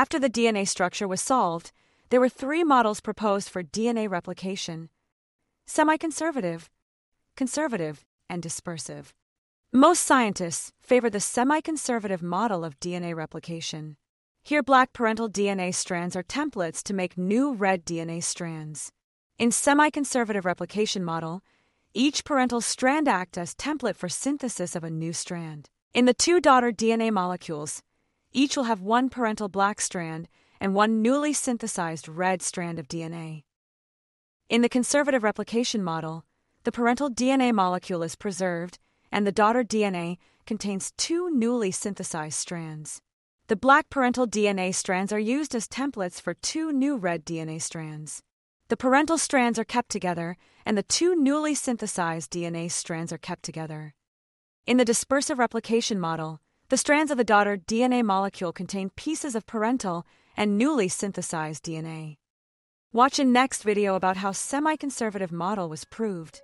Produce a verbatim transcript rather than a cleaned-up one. After the D N A structure was solved, there were three models proposed for D N A replication: semi-conservative, conservative, and dispersive. Most scientists favor the semi-conservative model of D N A replication. Here, black parental D N A strands are templates to make new red D N A strands. In semi-conservative replication model, each parental strand acts as template for synthesis of a new strand. In the two daughter D N A molecules, each will have one parental black strand and one newly synthesized red strand of D N A. In the conservative replication model, the parental D N A molecule is preserved and the daughter D N A contains two newly synthesized strands. The black parental D N A strands are used as templates for two new red D N A strands. The parental strands are kept together and the two newly synthesized D N A strands are kept together. In the dispersive replication model, the strands of the daughter D N A molecule contain pieces of parental and newly synthesized D N A. Watch in next video about how semi-conservative model was proved.